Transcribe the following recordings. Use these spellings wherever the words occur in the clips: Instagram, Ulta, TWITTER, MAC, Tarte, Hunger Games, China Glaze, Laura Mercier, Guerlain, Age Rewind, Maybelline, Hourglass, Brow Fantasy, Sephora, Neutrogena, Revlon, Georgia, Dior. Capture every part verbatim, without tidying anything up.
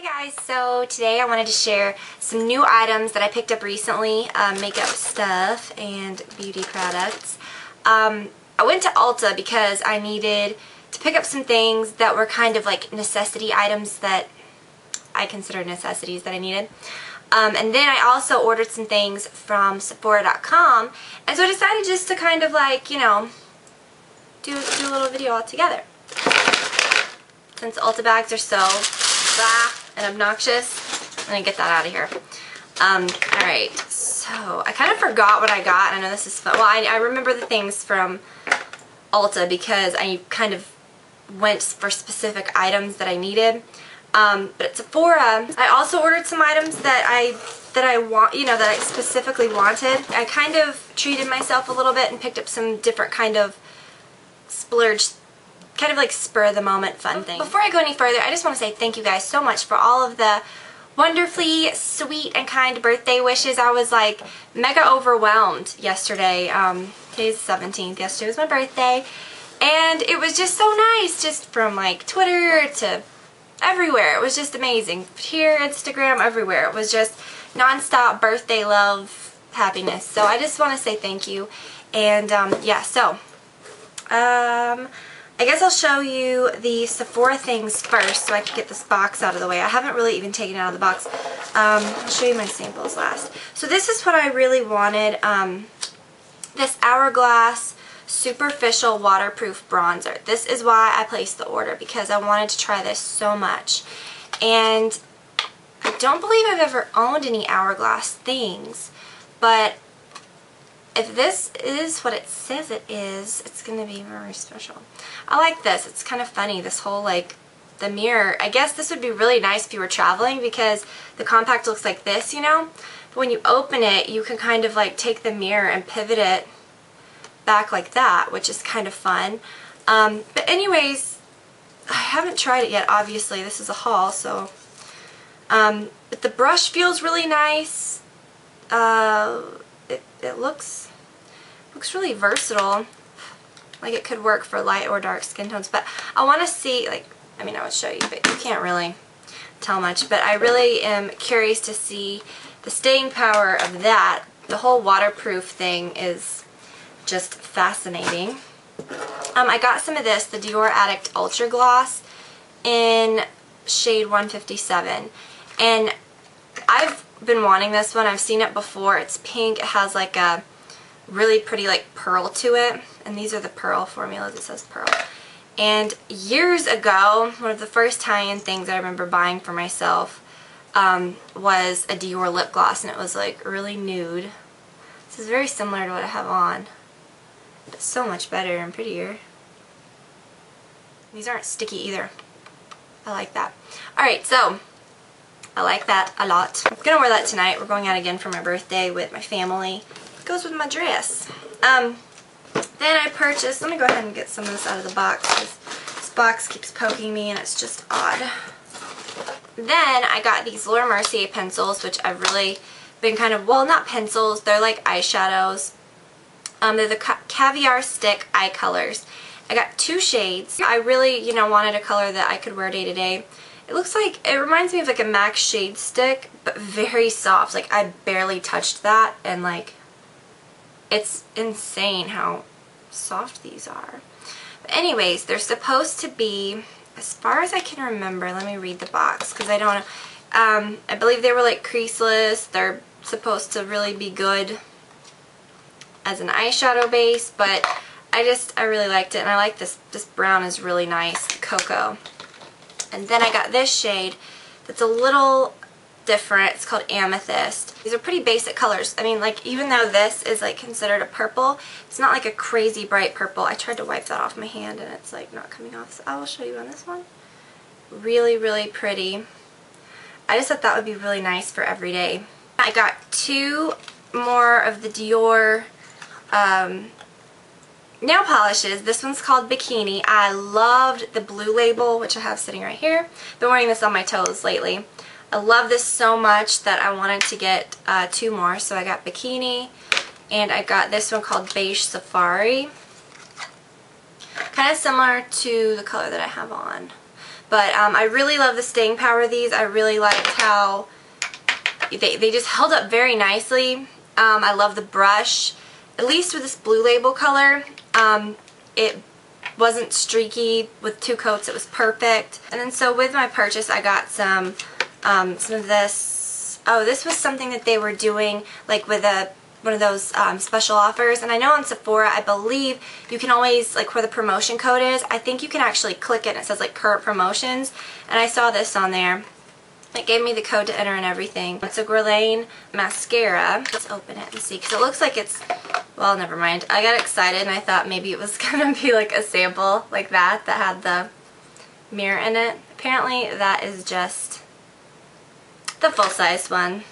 Hi guys, so today I wanted to share some new items that I picked up recently, um, makeup stuff and beauty products. Um, I went to Ulta because I needed to pick up some things that were kind of like necessity items that I consider necessities that I needed. Um, and then I also ordered some things from Sephora dot com, and so I decided just to kind of like, you know, do, do a little video all together. Since Ulta bags are so... and obnoxious. I'm gonna get that out of here. Um, alright, so I kind of forgot what I got. I know this is fun. Well, I, I remember the things from Ulta because I kind of went for specific items that I needed. Um, but at Sephora, I also ordered some items that I that I want, you know, that I specifically wanted. I kind of treated myself a little bit and picked up some different kind of splurge. Kind of like spur-of-the-moment fun thing. Before I go any further, I just want to say thank you guys so much for all of the wonderfully sweet and kind birthday wishes. I was like mega overwhelmed yesterday. Um, today's the seventeenth. Yesterday was my birthday. And it was just so nice, just from like Twitter to everywhere. It was just amazing. Here, Instagram, everywhere. It was just non-stop birthday love, happiness. So I just want to say thank you. And um, yeah, so... Um... I guess I'll show you the Sephora things first so I can get this box out of the way. I haven't really even taken it out of the box. Um, I'll show you my samples last. So this is what I really wanted. Um, this Hourglass Superficial Waterproof Bronzer. This is why I placed the order, because I wanted to try this so much. And I don't believe I've ever owned any Hourglass things, but if this is what it says it is, it's going to be very special. I like this. It's kind of funny, this whole, like, the mirror. I guess this would be really nice if you were traveling because the compact looks like this, you know? But when you open it, you can kind of, like, take the mirror and pivot it back like that, which is kind of fun. Um, but anyways, I haven't tried it yet, obviously. This is a haul, so... Um, but the brush feels really nice. Uh... It, it looks looks really versatile, like it could work for light or dark skin tones, but I want to see, like, I mean I would show you, but you can't really tell much, but I really am curious to see the staying power of that. The whole waterproof thing is just fascinating. Um, I got some of this, the Dior Addict Ultra Gloss in shade one fifty-seven, and I've been wanting this one. I've seen it before. It's pink. It has like a really pretty like pearl to it, and these are the pearl formulas. It says pearl. And years ago, one of the first tie-in things I remember buying for myself um, was a Dior lip gloss, and it was like really nude. This is very similar to what I have on, but so much better and prettier. These aren't sticky either. I like that. Alright, so I like that a lot. I'm gonna wear that tonight. We're going out again for my birthday with my family. It goes with my dress. Um, then I purchased, let me go ahead and get some of this out of the box, because this box keeps poking me and it's just odd. Then I got these Laura Mercier pencils, which I've really been kind of, well, not pencils, they're like eyeshadows. Um, they're the Caviar Stick Eye Colors. I got two shades. I really, you know, wanted a color that I could wear day to day. It looks like, it reminds me of like a MAC shade stick, but very soft. Like, I barely touched that, and like, it's insane how soft these are. But anyways, they're supposed to be, as far as I can remember, let me read the box, because I don't know. Um, I believe they were like creaseless. They're supposed to really be good as an eyeshadow base, but I just, I really liked it, and I like this, this brown is really nice, cocoa. And then I got this shade that's a little different. It's called Amethyst. These are pretty basic colors. I mean, like, even though this is, like, considered a purple, it's not, like, a crazy bright purple. I tried to wipe that off my hand, and it's, like, not coming off. So I will show you on this one. Really, really pretty. I just thought that would be really nice for every day. I got two more of the Dior um, nail polishes. This one's called Bikini. I loved the blue label, which I have sitting right here. Been wearing this on my toes lately. I love this so much that I wanted to get uh, two more. So I got Bikini, and I got this one called Beige Safari. Kind of similar to the color that I have on. But um, I really love the staying power of these. I really liked how they, they just held up very nicely. Um, I love the brush. At least with this Blue Label color, um, it wasn't streaky. With two coats, it was perfect. And then so with my purchase, I got some um, some of this. Oh, this was something that they were doing like with a one of those um, special offers. And I know on Sephora, I believe you can always, like where the promotion code is, I think you can actually click it and it says like current promotions. And I saw this on there. It gave me the code to enter and everything. It's a Guerlain mascara. Let's open it and see, because it looks like it's, well, never mind. I got excited and I thought maybe it was going to be like a sample like that that had the mirror in it. Apparently that is just the full-size one.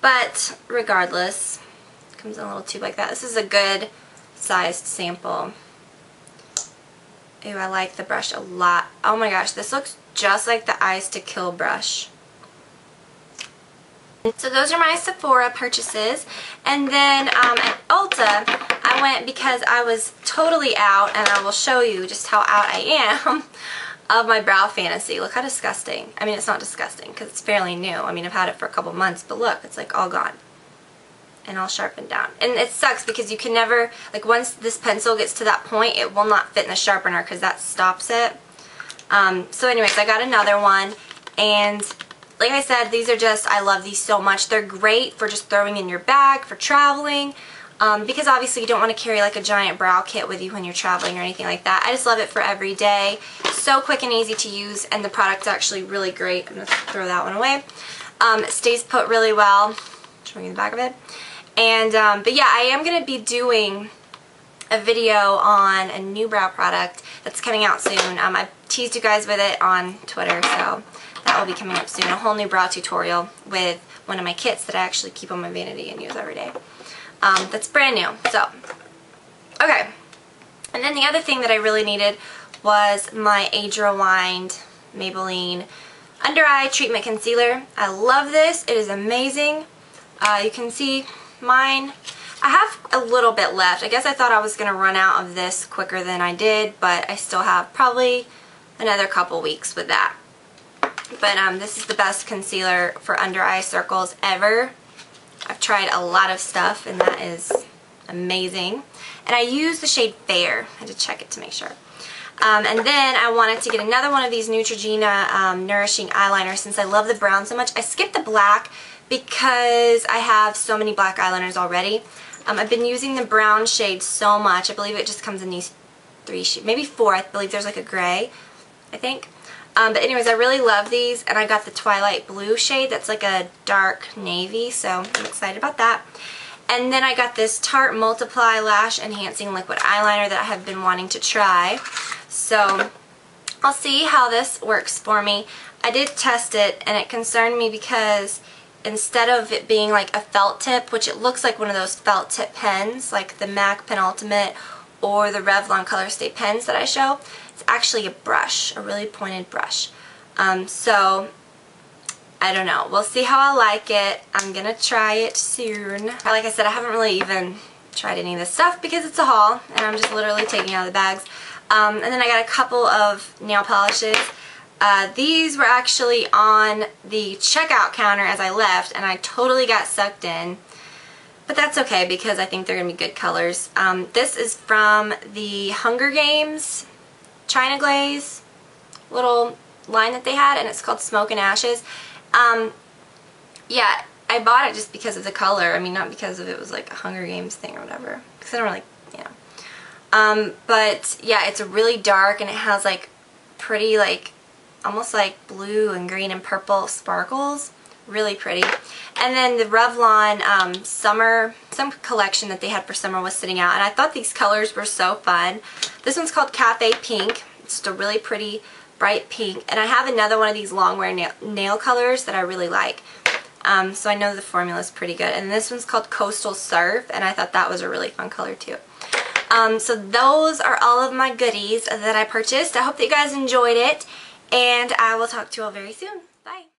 But regardless, it comes in a little tube like that. This is a good sized sample. Ooh, I like the brush a lot. Oh my gosh, this looks just like the Eyes to Kill brush. So those are my Sephora purchases. And then um, at Ulta, I went because I was totally out, and I will show you just how out I am of my Brow Fantasy. Look how disgusting. I mean, it's not disgusting because it's fairly new. I mean, I've had it for a couple months, but look, it's like all gone and all sharpened down. And it sucks because you can never, like once this pencil gets to that point, it will not fit in the sharpener because that stops it. Um, so anyways, I got another one, and like I said, these are just, I love these so much. They're great for just throwing in your bag, for traveling, um, because obviously you don't want to carry like a giant brow kit with you when you're traveling or anything like that. I just love it for every day. So quick and easy to use, and the product's actually really great. I'm going to throw that one away. Um, it stays put really well. Showing you the back of it. And, um, but yeah, I am going to be doing a video on a new brow product that's coming out soon. Um, I teased you guys with it on Twitter, so that will be coming up soon. A whole new brow tutorial with one of my kits that I actually keep on my vanity and use every day. Um, that's brand new. So, okay. And then the other thing that I really needed was my Age Rewind Maybelline Under Eye Treatment Concealer. I love this. It is amazing. Uh, you can see mine. I have a little bit left. I guess I thought I was going to run out of this quicker than I did, but I still have probably another couple weeks with that. But um, this is the best concealer for under eye circles ever. I've tried a lot of stuff, and that is amazing. And I use the shade Fair. I had to check it to make sure. Um, and then I wanted to get another one of these Neutrogena um, Nourishing Eyeliners since I love the brown so much. I skipped the black because I have so many black eyeliners already. Um, I've been using the brown shade so much. I believe it just comes in these three shades, maybe four. I believe there's like a gray, I think. Um, but anyways, I really love these, and I got the Twilight Blue shade that's like a dark navy, so I'm excited about that. And then I got this Tarte Multiply Lash Enhancing Liquid Eyeliner that I have been wanting to try. So I'll see how this works for me. I did test it, and it concerned me because instead of it being like a felt tip, which it looks like one of those felt tip pens, like the MAC Penultimate or the Revlon Color Stay pens that I show, it's actually a brush, a really pointed brush. Um, so, I don't know. We'll see how I like it. I'm going to try it soon. Like I said, I haven't really even tried any of this stuff because it's a haul, and I'm just literally taking out of the bags. Um, and then I got a couple of nail polishes. Uh, these were actually on the checkout counter as I left, and I totally got sucked in. But that's okay because I think they're going to be good colors. Um, this is from the Hunger Games China Glaze little line that they had, and it's called Smoke and Ashes. Um, yeah, I bought it just because of the color. I mean, not because of it was like a Hunger Games thing or whatever. Because I don't really, you know. Um, but yeah, it's really dark, and it has like pretty like almost like blue and green and purple sparkles. Really pretty. And then the Revlon um, summer, some collection that they had for summer was sitting out, and I thought these colors were so fun. This one's called Cafe Pink. It's just a really pretty bright pink. And I have another one of these long wear nail, nail colors that I really like. Um, so I know the formula is pretty good. And this one's called Coastal Surf, and I thought that was a really fun color too. Um, so those are all of my goodies that I purchased. I hope that you guys enjoyed it, and I will talk to you all very soon. Bye.